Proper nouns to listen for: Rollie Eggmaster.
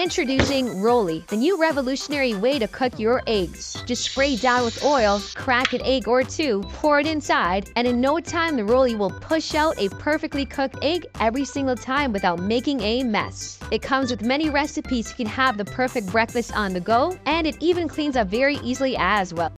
Introducing Rollie, the new revolutionary way to cook your eggs. Just spray down with oil, crack an egg or two, pour it inside, and in no time the Rollie will push out a perfectly cooked egg every single time without making a mess. It comes with many recipes. You can have the perfect breakfast on the go, and it even cleans up very easily as well.